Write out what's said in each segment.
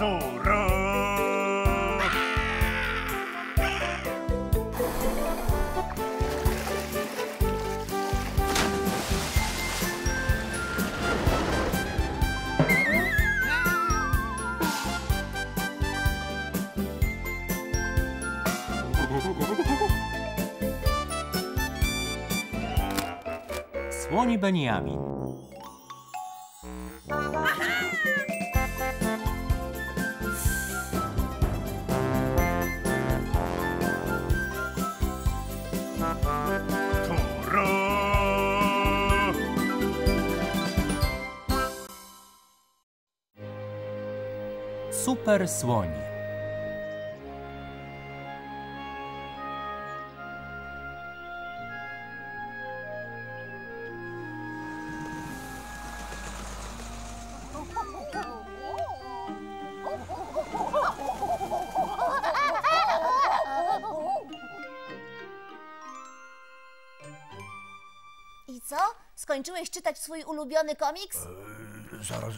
Enduro. Słoni Beniamin. Super słoni. I co? Skończyłeś czytać swój ulubiony komiks?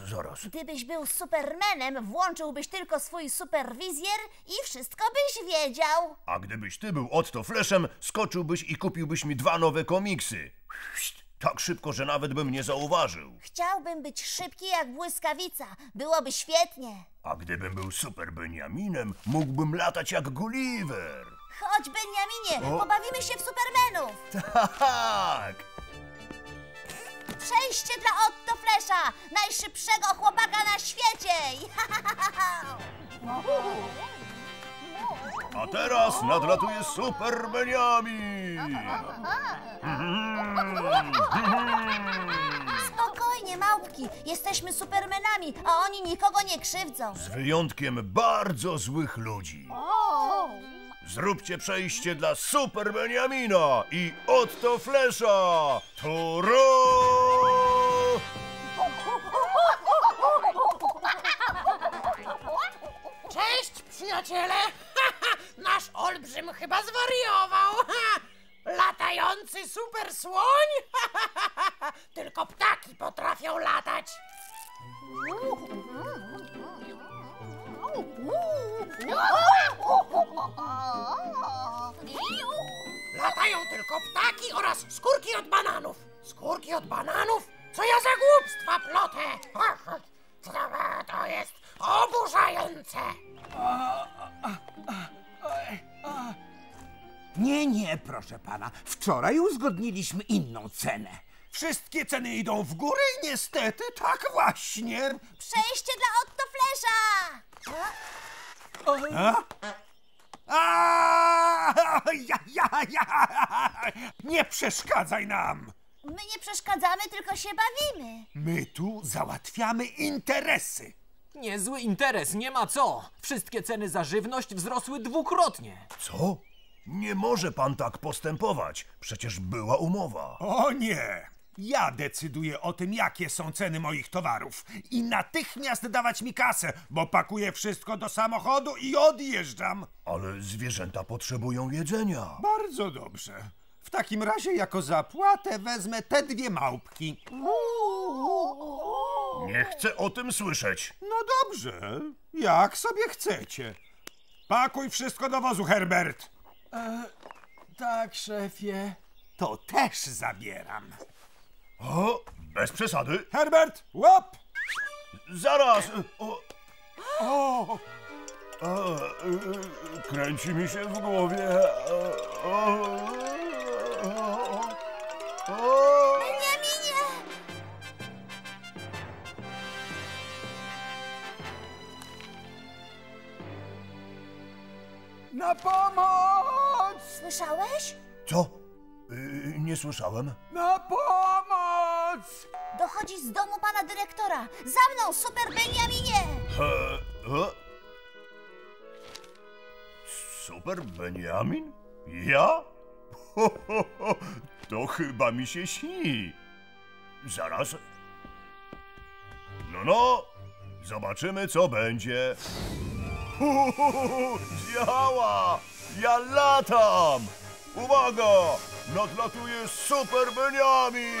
Zaraz. Gdybyś był Supermanem, włączyłbyś tylko swój superwizjer i wszystko byś wiedział. A gdybyś ty był Otto Flashem, skoczyłbyś i kupiłbyś mi 2 nowe komiksy. Tak szybko, że nawet bym nie zauważył. Chciałbym być szybki jak błyskawica. Byłoby świetnie. A gdybym był Super Benjaminem, mógłbym latać jak Guliwer. Chodź, Benjaminie, pobawimy się w Supermanów. Tak. Przejście dla Otto Flasha, najszybszego chłopaka na świecie! A teraz nadlatuje Super Benjamin! Spokojnie, małpki, jesteśmy Supermanami, a oni nikogo nie krzywdzą. Z wyjątkiem bardzo złych ludzi. Zróbcie przejście dla Super Benjamina i Otto Flasha! Turo! Cześć, przyjaciele! Nasz olbrzym chyba zwariował! Latający super słoń? Tylko ptaki potrafią latać! Latają tylko ptaki oraz skórki od bananów! Skórki od bananów? Co ja za głupstwa plotę! To jest oburzające! Nie, proszę pana. Wczoraj uzgodniliśmy inną cenę. Wszystkie ceny idą w górę i niestety tak właśnie. Przejście dla Otto Flasha! Nie przeszkadzaj nam! My nie przeszkadzamy, tylko się bawimy. My tu załatwiamy interesy. Niezły interes, nie ma co. Wszystkie ceny za żywność wzrosły 2-krotnie. Co? Nie może pan tak postępować. Przecież była umowa. O nie! Ja decyduję o tym, jakie są ceny moich towarów. I natychmiast dawać mi kasę, bo pakuję wszystko do samochodu i odjeżdżam. Ale zwierzęta potrzebują jedzenia. Bardzo dobrze. W takim razie jako zapłatę wezmę te 2 małpki. Nie chcę o tym słyszeć. No dobrze, jak sobie chcecie. Pakuj wszystko do wozu, Herbert. Tak, szefie. To też zabieram. O, bez przesady. Herbert, łap! Zaraz. Kręci mi się w głowie. Benjaminie! Na pomoc! Słyszałeś? Co? Nie słyszałem. Na pomoc! Dochodzi z domu pana dyrektora. Za mną, Super Benjaminie! Super Benjamin? Ja? To chyba mi się śni. Zaraz. No. Zobaczymy, co będzie. Działa! Ja latam! Uwaga! Nadlatuje Super Benjamin!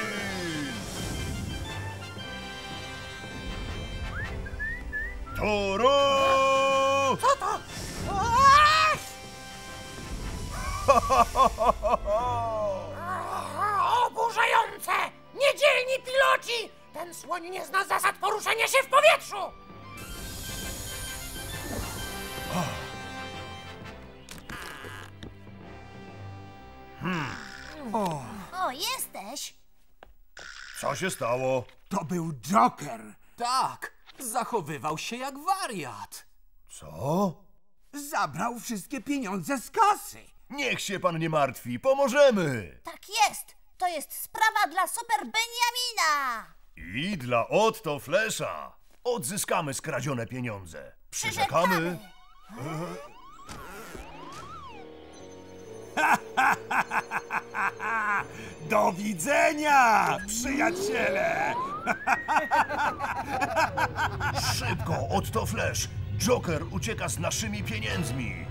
Toro! Oburzające! Niedzielni piloci! Ten słoń nie zna zasad poruszania się w powietrzu! O, jesteś! Co się stało? To był Joker! Tak! Zachowywał się jak wariat! Co? Zabrał wszystkie pieniądze z kasy! Niech się pan nie martwi, pomożemy! Tak jest! To jest sprawa dla Super Benjamina! I dla Otto Flasha! Odzyskamy skradzione pieniądze! Przyrzekamy! Do widzenia, przyjaciele! Szybko, Otto Flash! Joker ucieka z naszymi pieniędzmi!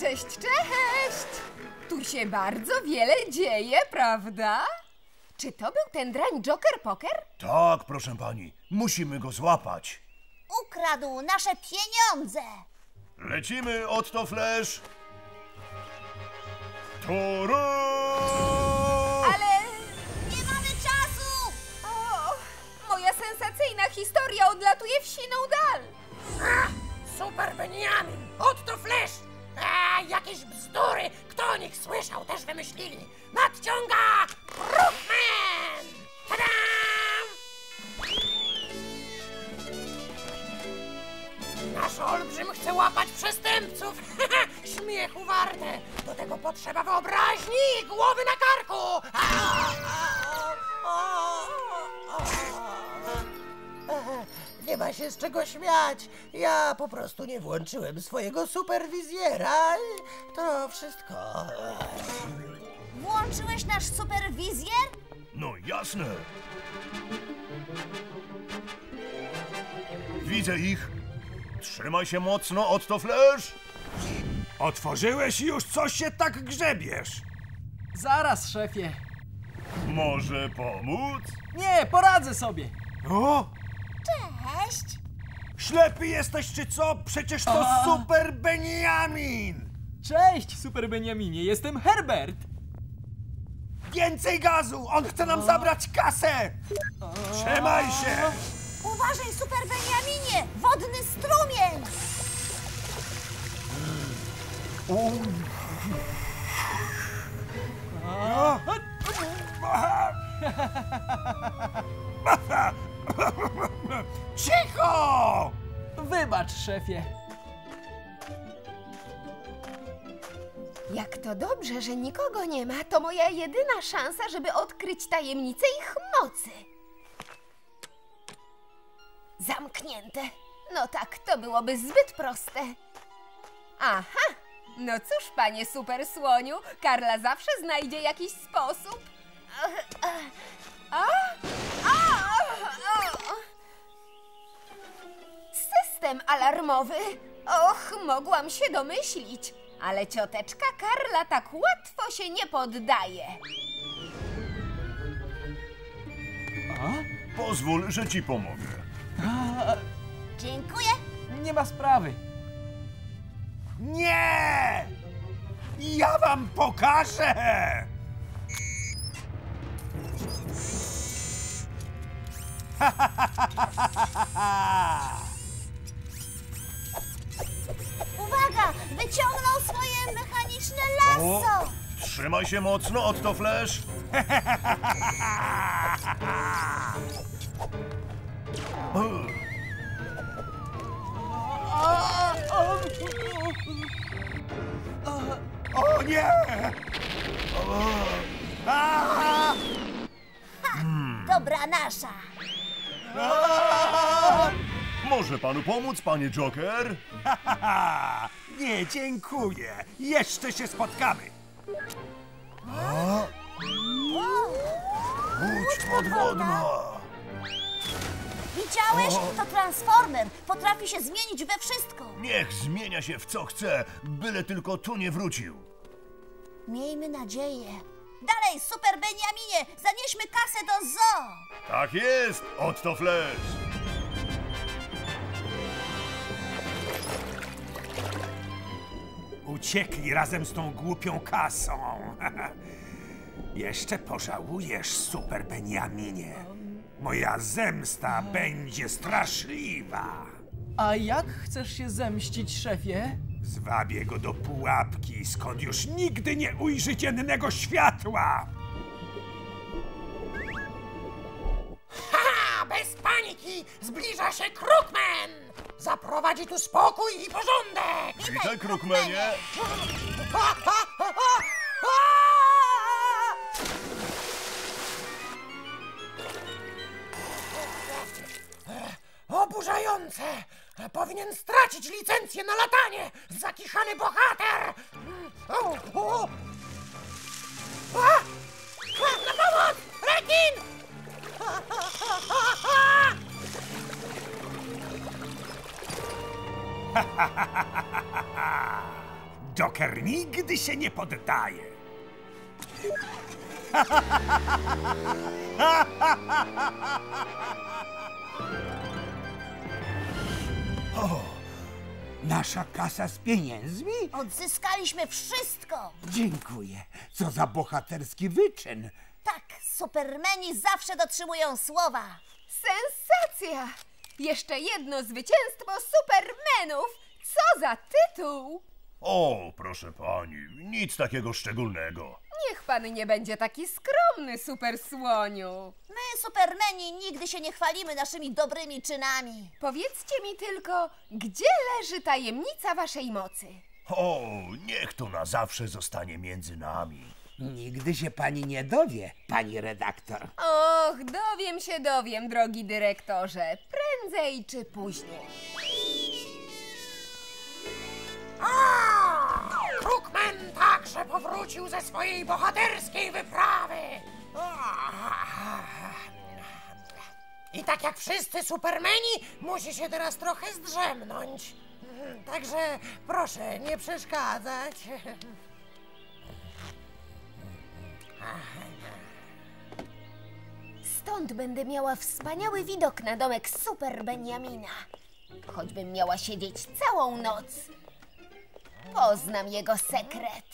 Cześć, cześć! Tu się bardzo wiele dzieje, prawda? Czy to był ten drań Joker Poker? Tak, proszę pani. Musimy go złapać. Ukradł nasze pieniądze! Lecimy, Otto Flash! Turu! Sensacyjna historia odlatuje w siną dal! Super Benjamin! Otto Flash! Jakieś bzdury! Kto o nich słyszał, też wymyślili! Nadciąga Krukmen! Tadam! Nasz olbrzym chce łapać przestępców! Śmiechu warte! Do tego potrzeba wyobraźni i głowy na karku! Nie ma się z czego śmiać. Ja po prostu nie włączyłem swojego superwizjera. To wszystko. Włączyłeś nasz superwizjer? No jasne. Widzę ich. Trzymaj się mocno, Otto Flash. Otworzyłeś już? Co się tak grzebiesz? Zaraz, szefie. Może pomóc? Nie, poradzę sobie. O! Cześć! Ślepy jesteś czy co? Przecież to Super Benjamin! Cześć, Super Benjaminie, jestem Herbert! Więcej gazu! On chce nam zabrać kasę! Trzymaj się! Uważaj, Super Benjaminie! Wodny strumień! Cicho! Wybacz, szefie. Jak to dobrze, że nikogo nie ma. To moja jedyna szansa, żeby odkryć tajemnicę ich mocy. Zamknięte. No tak, to byłoby zbyt proste. Aha! No cóż, panie super słoniu, Karla zawsze znajdzie jakiś sposób. System alarmowy. Och, mogłam się domyślić, ale cioteczka Karla tak łatwo się nie poddaje. Pozwól, że ci pomogę. Dziękuję. Nie ma sprawy. Nie! Ja wam pokażę! Uwaga! Wyciągnął swoje mechaniczne lasso! Trzymaj się mocno, Otto Flash! O nie! Ha! Dobra nasza! Może panu pomóc, panie Joker? Nie, dziękuję. Jeszcze się spotkamy. Łódź podwodna. Widziałeś? To Transformer. Potrafi się zmienić we wszystko. Niech zmienia się w co chce, byle tylko tu nie wrócił. Miejmy nadzieję. Dalej, Super Benjaminie! Zanieśmy kasę do zoo! Tak jest, Otto Flash! uciekli razem z tą głupią kasą. Jeszcze pożałujesz, Super Benjaminie. Moja zemsta będzie straszliwa. A jak chcesz się zemścić, szefie? Zwabię go do pułapki, skąd już nigdy nie ujrzy dziennego światła! Ha! Bez paniki! Zbliża się Krukmen! Zaprowadzi tu spokój i porządek! Witaj, Krukmenie! Oburzające! Powinien stracić licencję na latanie! Zakichany bohater! Na pomoc! Rekin! Joker nigdy się nie poddaje! O, nasza kasa z pieniędzmi? Odzyskaliśmy wszystko! Dziękuję. Co za bohaterski wyczyn. Tak, supermeni zawsze dotrzymują słowa. Sensacja! Jeszcze jedno zwycięstwo supermenów! Co za tytuł! O, proszę pani, nic takiego szczególnego. Niech pan nie będzie taki skromny, supersłoniu. My, supermeni, nigdy się nie chwalimy naszymi dobrymi czynami. Powiedzcie mi tylko, gdzie leży tajemnica waszej mocy? O, niech to na zawsze zostanie między nami. Nigdy się pani nie dowie, pani redaktor. Och, dowiem się, drogi dyrektorze. Prędzej czy później. Krukmen także powrócił ze swojej bohaterskiej wyprawy. I tak jak wszyscy supermeni, musi się teraz trochę zdrzemnąć. Także proszę nie przeszkadzać. Stąd będę miała wspaniały widok na domek Super Benjamina. Choćbym miała siedzieć całą noc. Poznam jego sekret.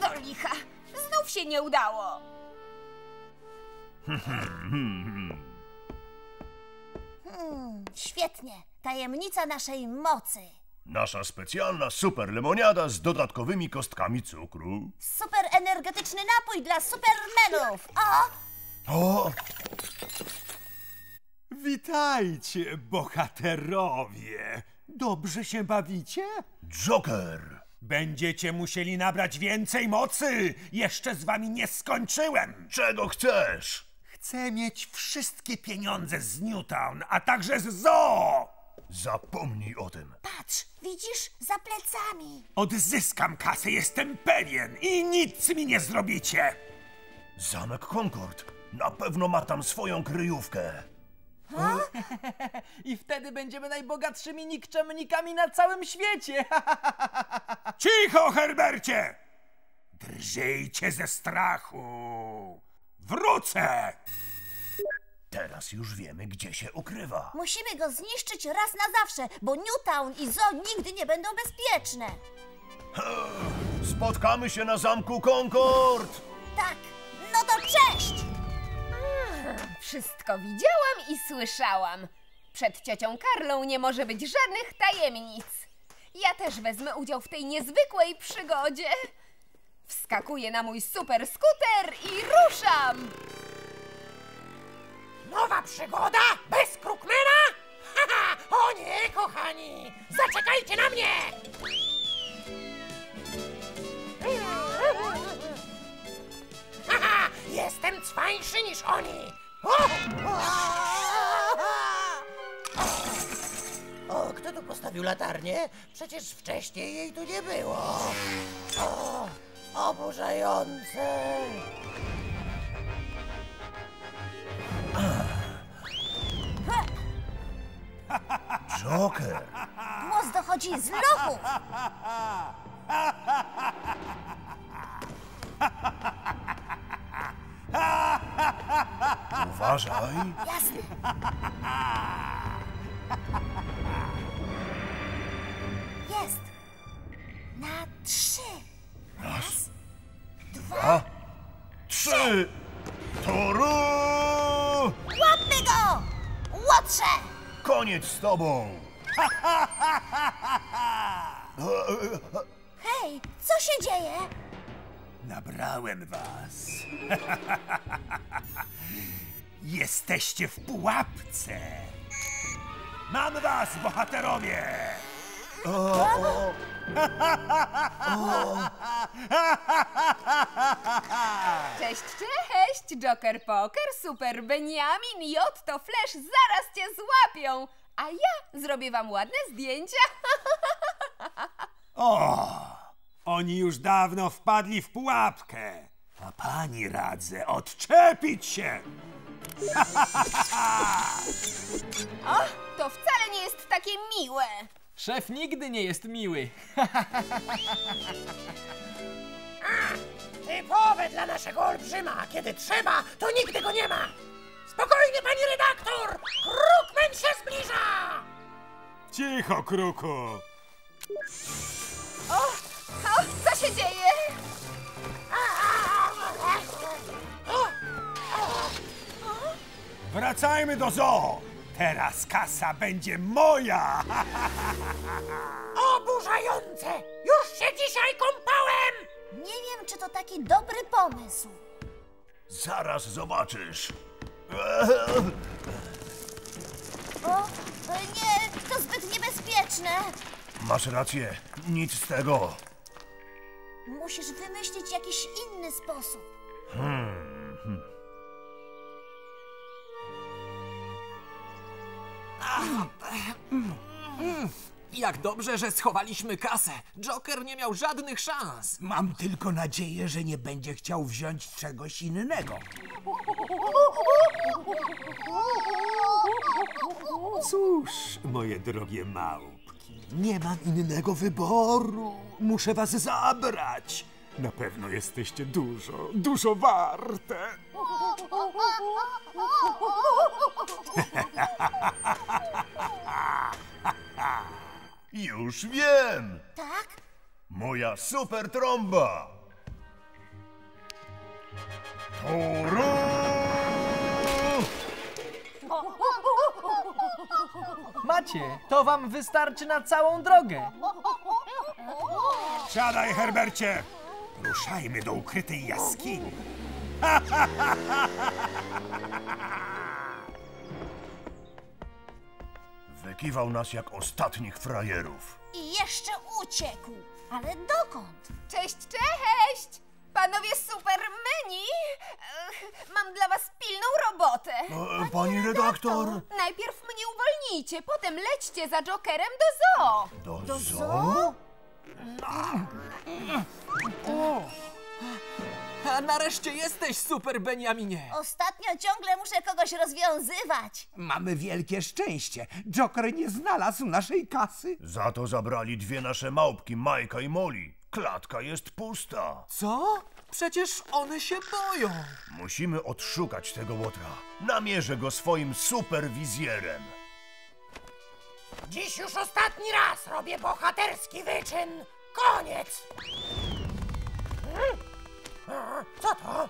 Do licha, znów się nie udało. Świetnie, tajemnica naszej mocy. Nasza specjalna super lemoniada z dodatkowymi kostkami cukru. Super energetyczny napój dla supermenów. O! Witajcie, bohaterowie! Dobrze się bawicie? Joker! Będziecie musieli nabrać więcej mocy! Jeszcze z wami nie skończyłem! Czego chcesz? Chcę mieć wszystkie pieniądze z Newtown, a także z zoo! Zapomnij o tym! Patrz, widzisz? Za plecami! Odzyskam kasę, jestem pewien! I nic mi nie zrobicie! Zamek Concord! Na pewno ma tam swoją kryjówkę! I wtedy będziemy najbogatszymi nikczemnikami na całym świecie! Cicho, Herbercie! Drżyjcie ze strachu! Wrócę! Teraz już wiemy, gdzie się ukrywa. Musimy go zniszczyć raz na zawsze, bo Newtown i zoo nigdy nie będą bezpieczne. Spotkamy się na zamku Concord! Tak, no to cześć! Wszystko widziałam i słyszałam. Przed ciocią Karlą nie może być żadnych tajemnic. Ja też wezmę udział w tej niezwykłej przygodzie. Wskakuję na mój super skuter i ruszam! Nowa przygoda bez Krukmena? Haha! O nie, kochani! Zaczekajcie na mnie! Haha! Jestem cwańszy niż oni! O, kto tu postawił latarnię? Przecież wcześniej jej tu nie było. O, oburzające. Joker! Głos dochodzi z lochów! Uważaj! Jasne! Jest! Na trzy! Raz, dwa, trzy! Toru! Łapmy go! Łotrze! Koniec z tobą! Ha, ha, ha, ha, ha. Hej, co się dzieje? Nabrałem was. Jesteście w pułapce. Mam was, bohaterowie! O. O. Cześć, cześć, Joker Poker, Super Benjamin i Otto Flash zaraz cię złapią, a ja zrobię wam ładne zdjęcia. O, oni już dawno wpadli w pułapkę, a pani radzę odczepić się. O, to wcale nie jest takie miłe. Szef nigdy nie jest miły. Typowe dla naszego olbrzyma. Kiedy trzeba, to nigdy go nie ma. Spokojnie, pani redaktor! Krukmen się zbliża! Cicho, Kruku! O, co się dzieje? Wracajmy do zoo! Teraz kasa będzie moja! Oburzające! Już się dzisiaj kąpałem! Nie wiem, czy to taki dobry pomysł. Zaraz zobaczysz. O, nie, to zbyt niebezpieczne. Masz rację, nic z tego. Musisz wymyślić jakiś inny sposób. Jak dobrze, że schowaliśmy kasę. Joker nie miał żadnych szans. Mam tylko nadzieję, że nie będzie chciał wziąć czegoś innego. Cóż, moje drogie małpki, nie mam innego wyboru. Muszę was zabrać. Na pewno jesteście dużo warte. Już wiem! Tak? Moja super trąba! Toru! Macie, to wam wystarczy na całą drogę. Siadaj, Herbercie! Ruszajmy do ukrytej jaskini. Wykiwał nas jak ostatnich frajerów. I jeszcze uciekł. Ale dokąd? Cześć, cześć! Panowie supermeni! Mam dla was pilną robotę. Pani redaktor! Najpierw mnie uwolnijcie, potem lećcie za Jokerem do zoo. Do zoo? A nareszcie jesteś, Super Benjaminie! Ostatnio ciągle muszę kogoś rozwiązywać. Mamy wielkie szczęście. Joker nie znalazł naszej kasy. Za to zabrali dwie nasze małpki, Majka i Molly. Klatka jest pusta. Co? Przecież one się boją. Musimy odszukać tego łotra. Namierzę go swoim superwizjerem. Dziś już ostatni raz robię bohaterski wyczyn. Koniec! Co to?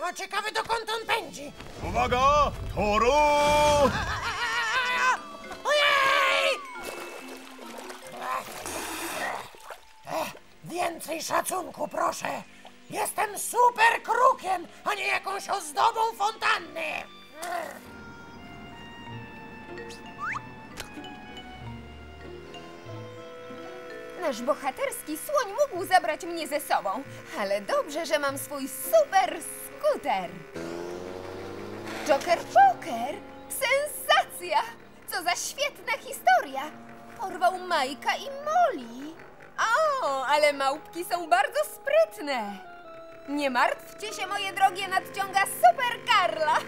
No, ciekawy, dokąd on pędzi. Uwaga! Toru! Ojej! Więcej szacunku, proszę. Jestem super krukiem, a nie jakąś ozdobą fontanny. Nasz bohaterski słoń mógł zabrać mnie ze sobą, ale dobrze, że mam swój super skuter. Joker Poker? Sensacja! Co za świetna historia! Porwał Majka i Molly. O, ale małpki są bardzo sprytne. Nie martwcie się, moje drogie, nadciąga super Karla.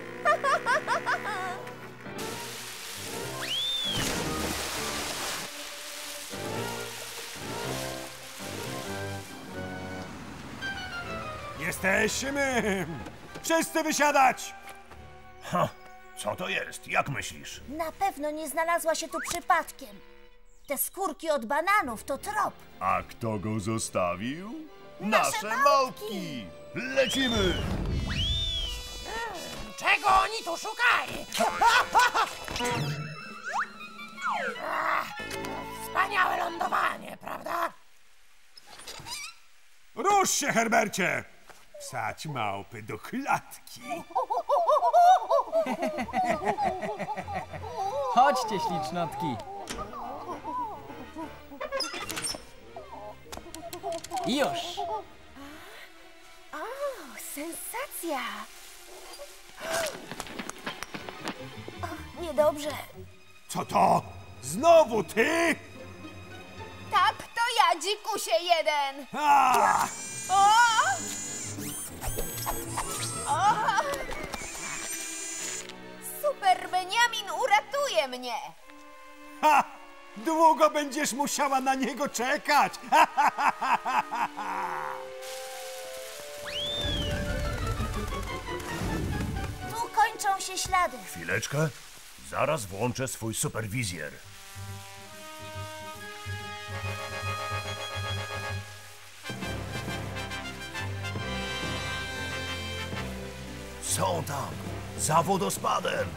Jesteśmy! Wszyscy wysiadać! Ha, co to jest? Jak myślisz? Na pewno nie znalazła się tu przypadkiem. Te skórki od bananów to trop. A kto go zostawił? Nasze małpki! Lecimy! Czego oni tu szukają? Wspaniałe lądowanie, prawda? Rusz się, Herbercie! Wsadź małpy do klatki. Chodźcie, ślicznotki. Już. O, sensacja. O, niedobrze. Co to? Znowu ty? Tak, to ja, dzikusie jeden. A! O! O! Super Benjamin uratuje mnie. Ha! Długo będziesz musiała na niego czekać. Tu kończą się ślady. Chwileczkę. Zaraz włączę swój superwizjer. Są tam! Za wodospadem!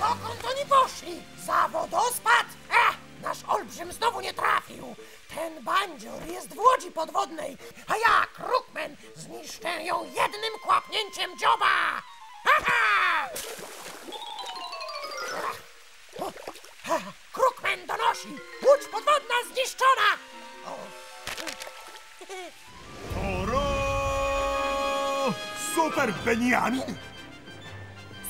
Dokąd oni poszli? Za wodospad? Nasz olbrzym znowu nie trafił! Ten bandzior jest w łodzi podwodnej, a ja, Krukmen, zniszczę ją jednym kłapnięciem dzioba! Krukmen donosi! Łódź podwodna zniszczona! Super Benjamin!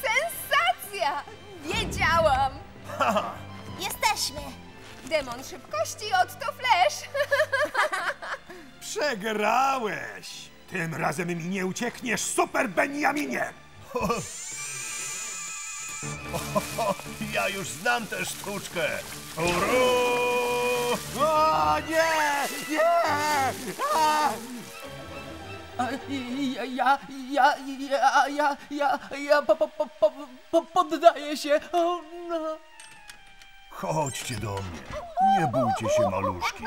Sensacja! Wiedziałam! Jesteśmy! Demon szybkości Otto Flash! Przegrałeś! Tym razem mi nie uciekniesz, Super Benjaminie! Ja już znam tę sztuczkę! O nie! Nie! A! Poddaję się. Oh, no. Chodźcie do mnie. Nie bójcie się, maluszki.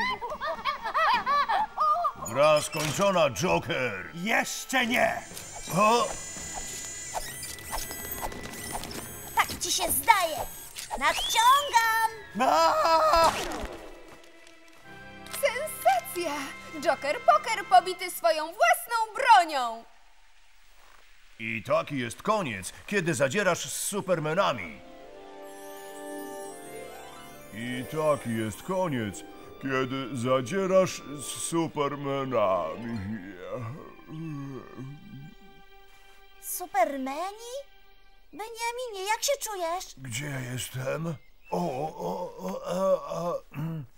Gra skończona, Joker. Jeszcze nie. O? Tak ci się zdaje. Nadciągam. Sensacja. Joker Poker pobity swoją własną bronią. I taki jest koniec, kiedy zadzierasz z Supermanami. I taki jest koniec, kiedy zadzierasz z Supermanami. Supermeni? Benjaminie, jak się czujesz? Gdzie jestem?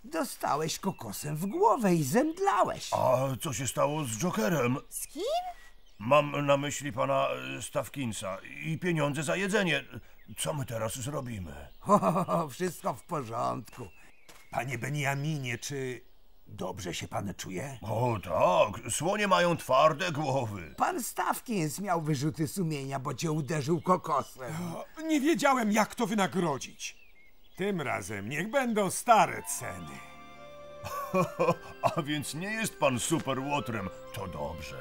Dostałeś kokosem w głowę i zemdlałeś. A co się stało z Jokerem? Z kim? Mam na myśli pana Stawkinsa i pieniądze za jedzenie. Co my teraz zrobimy? Wszystko w porządku. Panie Benjaminie, czy dobrze się pan czuje? O tak, słonie mają twarde głowy. Pan Stawkins miał wyrzuty sumienia, bo cię uderzył kokosem. Nie wiedziałem, jak to wynagrodzić. Tym razem niech będą stare ceny. A więc nie jest pan superłotrem. To dobrze.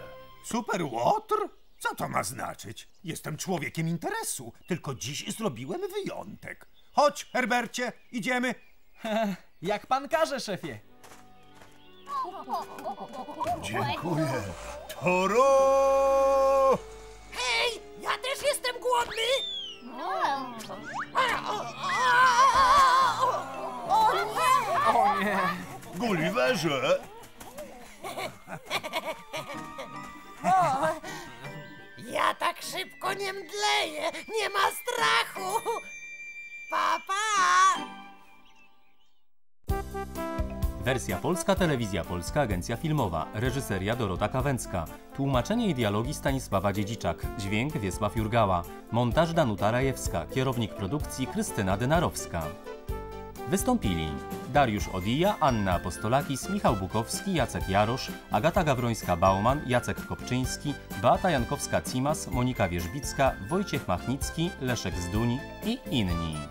Superłotr? Co to ma znaczyć? Jestem człowiekiem interesu, tylko dziś zrobiłem wyjątek. Chodź, Herbercie, idziemy. Jak pan każe, szefie. Dziękuję. Toro! Hej, ja też jestem głodny! O nie! Guliwerze! Ja tak szybko nie mdleję! Nie ma strachu! Pa, pa! Wersja polska, Telewizja Polska, Agencja Filmowa. Reżyseria Dorota Kawęcka. Tłumaczenie i dialogi Stanisława Dziedziczak. Dźwięk Wiesław Jurgała. Montaż Danuta Rajewska. Kierownik produkcji Krystyna Denarowska. Wystąpili Dariusz Odija, Anna Apostolakis, Michał Bukowski, Jacek Jarosz, Agata Gawrońska-Bauman, Jacek Kopczyński, Beata Jankowska-Cimas, Monika Wierzbicka, Wojciech Machnicki, Leszek Zduń i inni.